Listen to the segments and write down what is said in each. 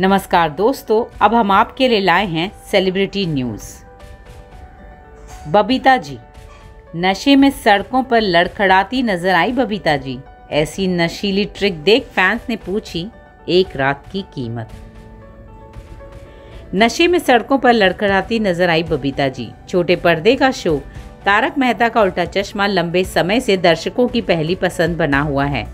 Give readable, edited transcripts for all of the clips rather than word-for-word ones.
नमस्कार दोस्तों, अब हम आपके लिए लाए हैं सेलिब्रिटी न्यूज़। बबिता जी नशे में सड़कों पर लड़खड़ाती नजर आई। बबिता जी ऐसी नशीली ट्रिक देख फैंस ने पूछी एक रात की कीमत। नशे में सड़कों पर लड़खड़ाती नजर आई बबिता जी। छोटे पर्दे का शो तारक मेहता का उल्टा चश्मा लंबे समय से दर्शकों की पहली पसंद बना हुआ है।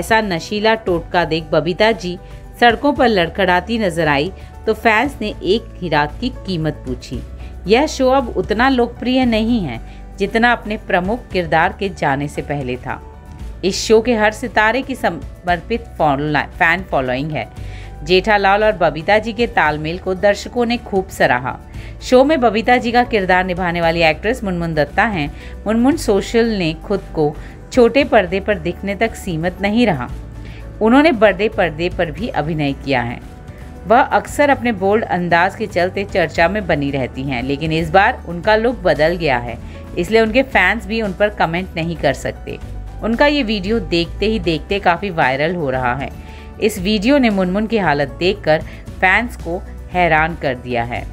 ऐसा नशीला टोटका देख बबिता जी सड़कों पर लड़खड़ाती नजर आई तो फैंस ने एक ही रात की कीमत पूछी। यह शो अब उतना लोकप्रिय नहीं है जितना अपने प्रमुख किरदार के जाने से पहले था। इस शो के हर सितारे की समर्पित फैन फॉलोइंग है। जेठालाल और बबिता जी के तालमेल को दर्शकों ने खूब सराहा। शो में बबिता जी का किरदार निभाने वाली एक्ट्रेस मुनमुन दत्ता हैं। मुनमुन सोशल ने खुद को छोटे पर्दे पर दिखने तक सीमित नहीं रहा, उन्होंने बड़े पर्दे पर भी अभिनय किया है। वह अक्सर अपने बोल्ड अंदाज के चलते चर्चा में बनी रहती हैं, लेकिन इस बार उनका लुक बदल गया है, इसलिए उनके फैंस भी उन पर कमेंट नहीं कर सकते। उनका ये वीडियो देखते ही देखते काफ़ी वायरल हो रहा है। इस वीडियो ने मुनमुन की हालत देखकर फैंस को हैरान कर दिया है।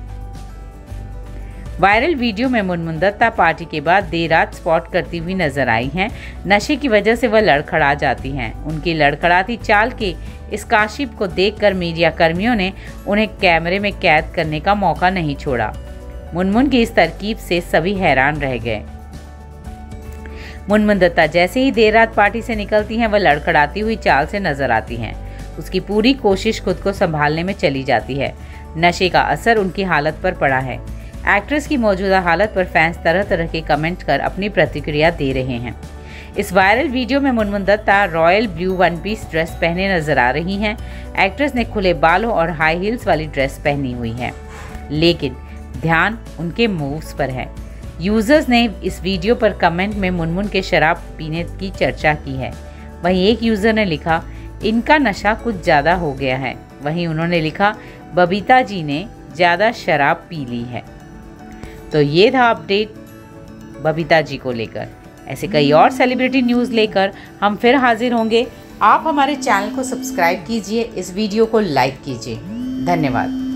वायरल वीडियो में मुनमुन दत्ता पार्टी के बाद देर रात स्पॉट करती हुई नजर आई हैं। नशे की वजह से वह लड़खड़ा जाती हैं। उनकी लड़खड़ाती चाल के इस काशिप को देखकर मीडिया कर्मियों ने उन्हें कैमरे में कैद करने का मौका नहीं छोड़ा। मुनमुन की इस तरकीब से सभी हैरान रह गए। मुनमुन दत्ता जैसे ही देर रात पार्टी से निकलती हैं, वह लड़खड़ाती हुई चाल से नजर आती हैं। उसकी पूरी कोशिश खुद को संभालने में चली जाती है। नशे का असर उनकी हालत पर पड़ा है। एक्ट्रेस की मौजूदा हालत पर फैंस तरह तरह के कमेंट कर अपनी प्रतिक्रिया दे रहे हैं। इस वायरल वीडियो में Munmun Dutta royal blue one piece dress पहने नजर आ रही हैं। एक्ट्रेस ने खुले बालों और हाई हील्स वाली ड्रेस पहनी हुई है, लेकिन ध्यान उनके मूव्स पर है। यूजर्स ने इस वीडियो पर कमेंट में मुनमुन के शराब पीने की चर्चा की है। वहीं एक यूज़र ने लिखा, इनका नशा कुछ ज़्यादा हो गया है। वहीं उन्होंने लिखा, बबिता जी ने ज़्यादा शराब पी ली है। तो ये था अपडेट बबिता जी को लेकर। ऐसे कई और सेलिब्रिटी न्यूज़ लेकर हम फिर हाजिर होंगे। आप हमारे चैनल को सब्सक्राइब कीजिए, इस वीडियो को लाइक कीजिए। धन्यवाद।